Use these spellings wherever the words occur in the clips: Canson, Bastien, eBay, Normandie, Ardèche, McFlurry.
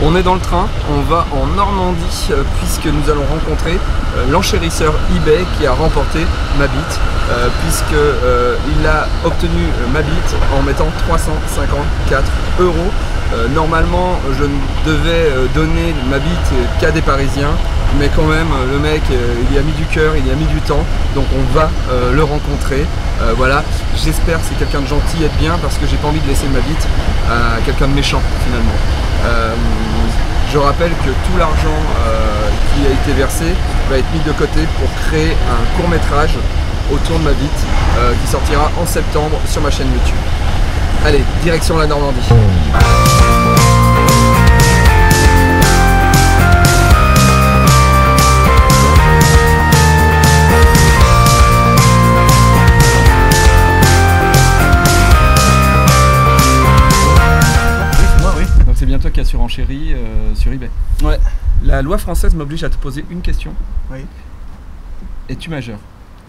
On est dans le train, on va en Normandie puisque nous allons rencontrer l'enchérisseur eBay qui a remporté ma bite puisqu'il a obtenu ma bite en mettant 354 €. Normalement je ne devais donner ma bite qu'à des Parisiens, mais quand même le mec il y a mis du cœur, il y a mis du temps, donc on va le rencontrer. Voilà, j'espère que c'est quelqu'un de gentil et de bien parce que j'ai pas envie de laisser ma bite à quelqu'un de méchant finalement. Je rappelle que tout l'argent qui a été versé va être mis de côté pour créer un court métrage autour de ma bite qui sortira en septembre sur ma chaîne YouTube. Allez, direction la Normandie. Surenchéri sur eBay. Ouais. La loi française m'oblige à te poser une question. Oui. Es-tu majeur?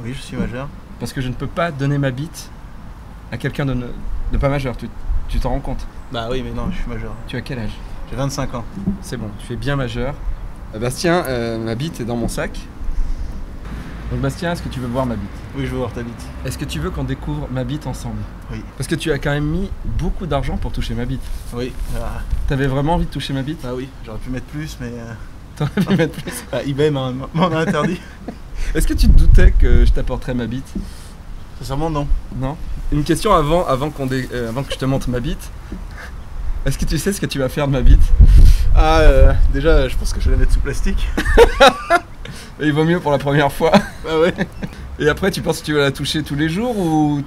Oui, je suis majeur. Parce que je ne peux pas donner ma bite à quelqu'un de pas majeur. Tu t'en rends compte? Bah oui, mais non, je suis majeur. Tu as quel âge? J'ai 25 ans. C'est bon, tu es bien majeur. Bastien, ma bite est dans mon sac. Donc Bastien, est-ce que tu veux voir ma bite? Oui, je veux voir ta bite. Est-ce que tu veux qu'on découvre ma bite ensemble? Oui. Parce que tu as quand même mis beaucoup d'argent pour toucher ma bite. Oui. Ah. T'avais vraiment envie de toucher ma bite? Ah oui, j'aurais pu mettre plus, mais... T'aurais pu mettre plus? Bah, eBay m'en a interdit. Est-ce que tu te doutais que je t'apporterais ma bite? Sincèrement, non. Non? Une question avant que je te montre ma bite. Est-ce que tu sais ce que tu vas faire de ma bite? Ah, déjà, je pense que je vais la mettre sous plastique. Et il vaut mieux pour la première fois. Bah ouais. Et après, tu penses que tu vas la toucher tous les jours ou...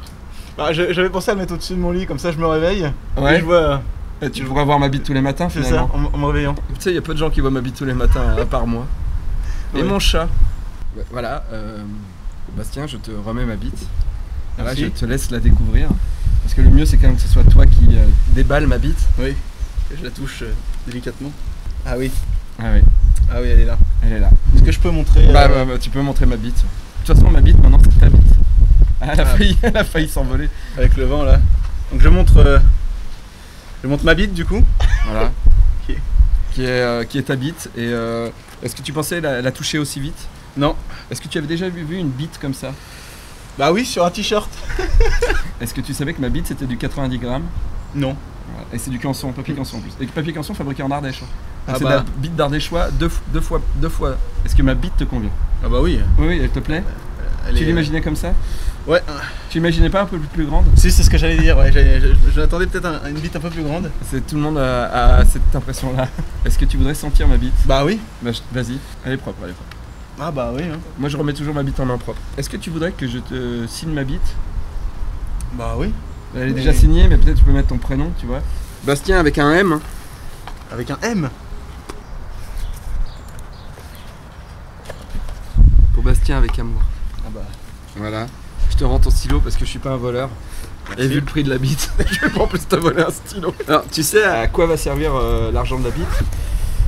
Bah, j'avais pensé à la mettre au-dessus de mon lit, comme ça je me réveille. Ouais. Et je vois... Et tu pourras voir ma bite tous les matins finalement. C'est ça, en me réveillant. Tu sais, il y a peu de gens qui voient ma bite tous les matins, à part moi. Et ouais. Mon chat. Voilà, Bastien, je te remets ma bite. Voilà, je te laisse la découvrir. Parce que le mieux, c'est quand même que ce soit toi qui déballe ma bite. Oui, que je la touche délicatement. Ah oui. Ah oui. Ah oui, elle est là. Elle est là. Est-ce que je peux montrer bah, tu peux montrer ma bite. De toute façon, ma bite, maintenant, c'est ta bite. Ah, elle a failli s'envoler. Avec le vent, là. Donc, je montre ma bite, du coup. Voilà. Okay. Qui est ta bite. Et est-ce que tu pensais la toucher aussi vite? Non. Est-ce que tu avais déjà vu une bite comme ça? Bah oui, sur un t-shirt. Est-ce que tu savais que ma bite, c'était du 90 grammes? Non. Voilà. Et c'est du canson, papier canson en plus. Et papier canson fabriqué en Ardèche. Ah c'est la bite d'Ardéchois, deux fois. Est-ce que ma bite te convient? Ah bah oui. Oui, elle te plaît? Tu l'imaginais comme ça? Ouais. Tu l'imaginais pas un peu plus grande? Si, c'est ce que j'allais dire, ouais. J'attendais peut-être une bite un peu plus grande. Tout le monde a cette impression-là. Est-ce que tu voudrais sentir ma bite? Bah oui. Bah, vas-y, elle est propre, elle est propre. Ah bah oui. Hein. Moi je remets toujours ma bite en main propre. Est-ce que tu voudrais que je te signe ma bite? Bah oui. Elle est déjà signée, mais peut-être tu peux mettre ton prénom, tu vois. Bastien avec un M. Avec un M? Bastien avec amour. Ah bah. Voilà. Je te rends ton stylo parce que je suis pas un voleur. Merci. Et vu le prix de la bite, je vais pas en plus te voler un stylo. Alors, tu sais à quoi va servir l'argent de la bite?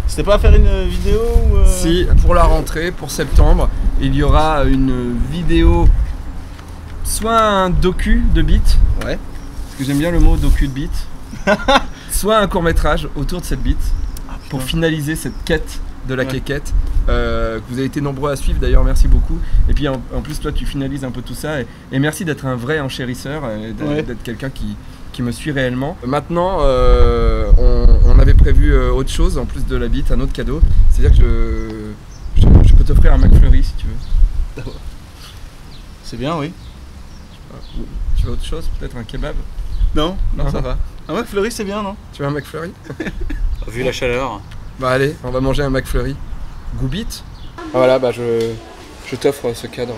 C'était pas à faire une vidéo ou Si, pour la rentrée, pour septembre, il y aura une vidéo, soit un docu de bite. Ouais. Parce que j'aime bien le mot docu de bite. Soit un court métrage autour de cette bite. Ah, pour finaliser cette quête de la quéquette. Vous avez été nombreux à suivre d'ailleurs, merci beaucoup. Et puis en plus toi tu finalises un peu tout ça et merci d'être un vrai enchérisseur, d'être quelqu'un qui me suit réellement. Maintenant on avait prévu autre chose en plus de la bite, un autre cadeau. C'est-à-dire que je peux t'offrir un McFlurry si tu veux. C'est bien, oui. Tu veux autre chose? Peut-être un kebab? Non, non, ça va. Un McFlurry c'est bien, non? Tu veux un McFlurry? Vu la chaleur. Bah allez, on va manger un McFlurry. Goubite. Voilà, bah je t'offre ce cadre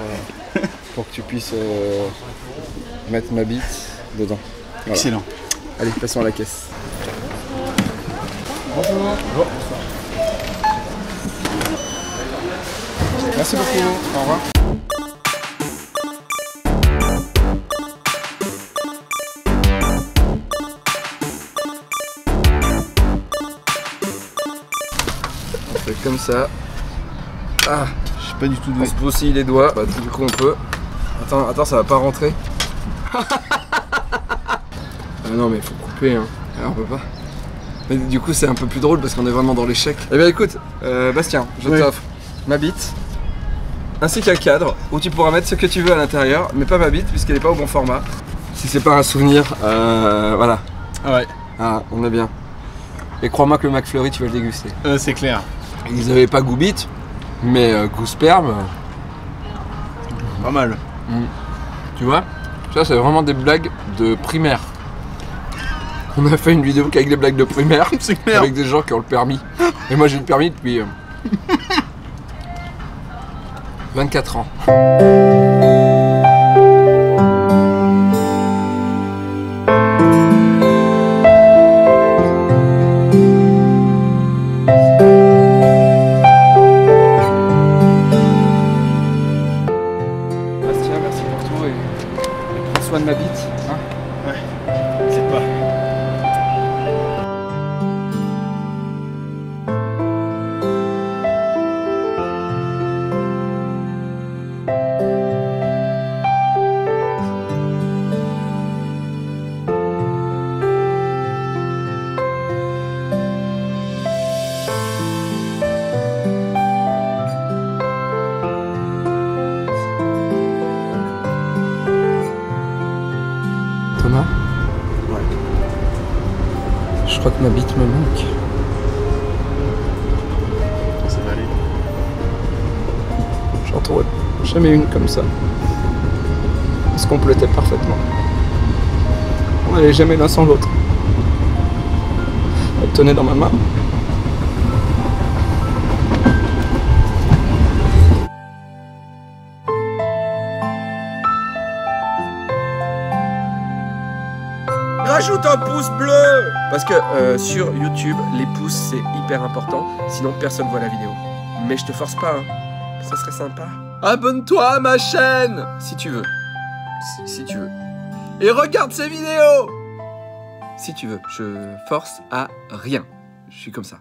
pour que tu puisses mettre ma bite dedans. Voilà. Excellent. Allez, passons à la caisse. Bonjour. Bonjour. Merci beaucoup. Au revoir. On fait comme ça. Ah, je sais pas du tout d'où. On se bousille les doigts, bah, du coup on peut. Attends, ça va pas rentrer. Ah non mais faut couper hein. Alors, on peut pas. Mais du coup c'est un peu plus drôle parce qu'on est vraiment dans l'échec. Eh bien écoute, Bastien, je t'offre ma bite, ainsi qu'un cadre où tu pourras mettre ce que tu veux à l'intérieur, mais pas ma bite puisqu'elle n'est pas au bon format. Si c'est pas un souvenir, voilà. Ah ouais. Ah, on est bien. Et crois-moi que le McFlurry, tu vas le déguster. C'est clair. Ils n'avaient pas goût bite, mais goût sperme. Pas mal. Mmh. Tu vois, ça c'est vraiment des blagues de primaire. On a fait une vidéo avec des blagues de primaire, avec des gens qui ont le permis. Et moi j'ai le permis depuis 24 ans. Bastien, merci pour tout et prends soin de ma bite. Hein, ouais, c'est pas. Je crois que ma bite me manque. Ça va aller. J'en trouve jamais une comme ça. On se complétait parfaitement. On n'allait jamais l'un sans l'autre. Elle tenait dans ma main. Rajoute un pouce bleu! Parce que sur YouTube, les pouces c'est hyper important, sinon personne voit la vidéo. Mais je te force pas, hein. Ça serait sympa. Abonne-toi à ma chaîne! Si tu veux. Si tu veux. Et regarde ces vidéos! Si tu veux. Je force à rien. Je suis comme ça.